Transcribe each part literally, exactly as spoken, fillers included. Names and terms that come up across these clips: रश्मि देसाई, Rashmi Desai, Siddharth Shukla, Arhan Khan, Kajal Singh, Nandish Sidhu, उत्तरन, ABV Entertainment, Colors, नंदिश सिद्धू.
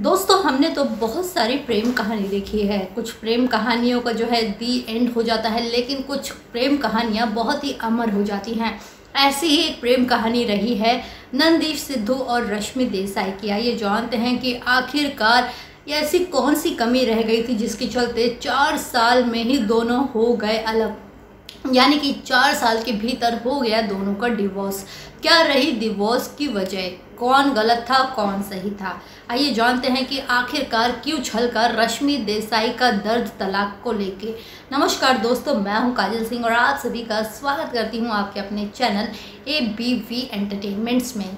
दोस्तों हमने तो बहुत सारी प्रेम कहानी देखी है। कुछ प्रेम कहानियों का जो है दी एंड हो जाता है, लेकिन कुछ प्रेम कहानियाँ बहुत ही अमर हो जाती हैं। ऐसी ही एक प्रेम कहानी रही है नंदीश सिद्धू और रश्मि देसाई की। आइए जानते हैं कि आखिरकार ऐसी कौन सी कमी रह गई थी जिसके चलते चार साल में ही दोनों हो गए अलग, यानी कि चार साल के भीतर हो गया दोनों का डिवोर्स। क्या रही डिवोर्स की वजह, कौन गलत था कौन सही था, आइए जानते हैं कि आखिरकार क्यों छलका रश्मि देसाई का दर्द तलाक को लेके। नमस्कार दोस्तों, मैं हूं काजल सिंह और आप सभी का स्वागत करती हूं आपके अपने चैनल एबीवी एंटरटेनमेंट्स में।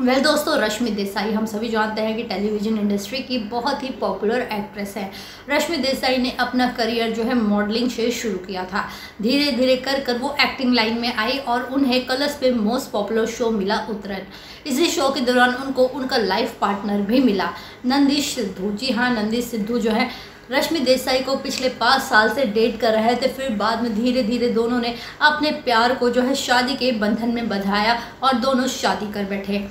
वेल दोस्तों, रश्मि देसाई हम सभी जानते हैं कि टेलीविज़न इंडस्ट्री की बहुत ही पॉपुलर एक्ट्रेस है। रश्मि देसाई ने अपना करियर जो है मॉडलिंग से शुरू किया था। धीरे धीरे कर कर वो एक्टिंग लाइन में आई और उन्हें कलर्स पे मोस्ट पॉपुलर शो मिला उत्तरन। इसी शो के दौरान उनको उनका लाइफ पार्टनर भी मिला नंदिश सिद्धू। जी हाँ, नंदिश सिद्धू जो है रश्मि देसाई को पिछले पाँच साल से डेट कर रहे थे। फिर बाद में धीरे धीरे दोनों ने अपने प्यार को जो है शादी के बंधन में बंधाया और दोनों शादी कर बैठे।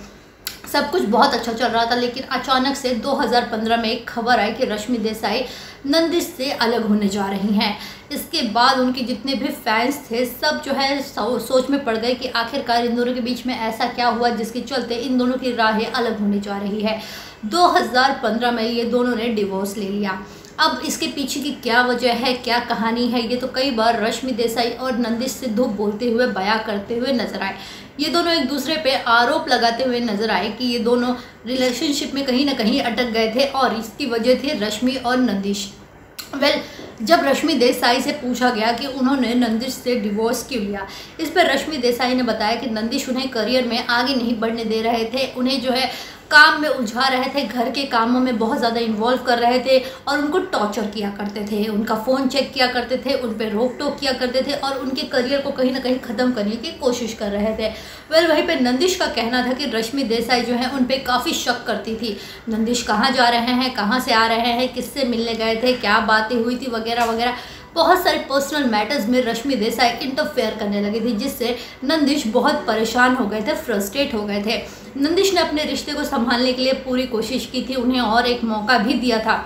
सब कुछ बहुत अच्छा चल रहा था, लेकिन अचानक से दो हज़ार पंद्रह में एक खबर आई कि रश्मि देसाई नंदिश से अलग होने जा रही हैं। इसके बाद उनके जितने भी फैंस थे सब जो है सो, सोच में पड़ गए कि आखिरकार इन दोनों के बीच में ऐसा क्या हुआ जिसके चलते इन दोनों की राहें अलग होने जा रही है। दो हज़ार पंद्रह में ये दोनों ने डिवोर्स ले लिया। अब इसके पीछे की क्या वजह है, क्या कहानी है, ये तो कई बार रश्मि देसाई और नंदिश सिद्धू बोलते हुए बयां करते हुए नजर आए। ये दोनों एक दूसरे पे आरोप लगाते हुए नजर आए कि ये दोनों रिलेशनशिप में कहीं ना कहीं अटक गए थे और इसकी वजह थी रश्मि और नंदिश। वेल, जब रश्मि देसाई से पूछा गया कि उन्होंने नंदिश से डिवोर्स क्यों लिया, इस पर रश्मि देसाई ने बताया कि नंदिश उन्हें करियर में आगे नहीं बढ़ने दे रहे थे, उन्हें जो है काम में उलझा रहे थे, घर के कामों में बहुत ज़्यादा इन्वॉल्व कर रहे थे और उनको टॉर्चर किया करते थे, उनका फ़ोन चेक किया करते थे, उन पर रोक टोक किया करते थे और उनके करियर को कहीं ना कहीं ख़त्म करने की कोशिश कर रहे थे। वेल, वहीं पे नंदिश का कहना था कि रश्मि देसाई जो है उन पर काफ़ी शक करती थी। नंदिश कहाँ जा रहे हैं, कहाँ से आ रहे हैं, किससे मिलने गए थे, क्या बातें हुई थी वगैरह वगैरह, बहुत सारे पर्सनल मैटर्स में रश्मि देसाई इंटरफेयर करने लगी थी, जिससे नंदिश बहुत परेशान हो गए थे, फ्रस्ट्रेट हो गए थे। नंदिश ने अपने रिश्ते को संभालने के लिए पूरी कोशिश की थी, उन्हें और एक मौका भी दिया था,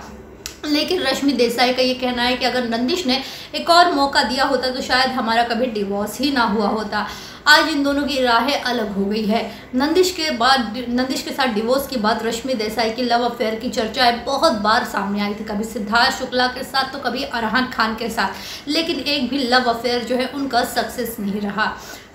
लेकिन रश्मि देसाई का ये कहना है कि अगर नंदिश ने एक और मौका दिया होता तो शायद हमारा कभी डिवोर्स ही ना हुआ होता। आज इन दोनों की राहें अलग हो गई है। नंदिश के बाद नंदिश के साथ डिवोर्स के बाद रश्मि देसाई की लव अफेयर की चर्चा बहुत बार सामने आई थी, कभी सिद्धार्थ शुक्ला के साथ तो कभी अरहान खान के साथ, लेकिन एक भी लव अफेयर जो है उनका सक्सेस नहीं रहा।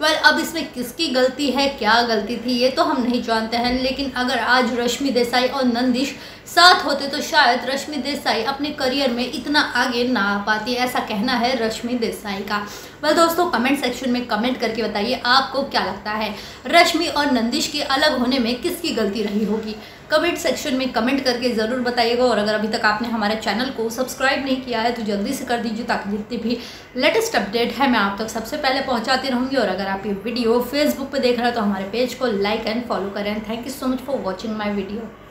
वेल, अब इसमें किसकी गलती है, क्या गलती थी, ये तो हम नहीं जानते हैं, लेकिन अगर आज रश्मि देसाई और नंदिश साथ होते तो शायद रश्मि देसाई अपने करियर में इतना आगे ना आ पाती, ऐसा कहना है रश्मि देसाई का। वेल दोस्तों, कमेंट सेक्शन में कमेंट करके बताइए आपको क्या लगता है, रश्मि और नंदिश के अलग होने में किसकी गलती रही होगी। कमेंट सेक्शन में कमेंट करके ज़रूर बताइएगा और अगर अभी तक आपने हमारे चैनल को सब्सक्राइब नहीं किया है तो जल्दी से कर दीजिए, ताकि जितनी भी लेटेस्ट अपडेट है मैं आप तक सबसे पहले पहुंचाती रहूँगी। और अगर आप ये वीडियो फेसबुक पर देख रहे हो तो हमारे पेज को लाइक एंड फॉलो करें। Thank you so much for watching my video.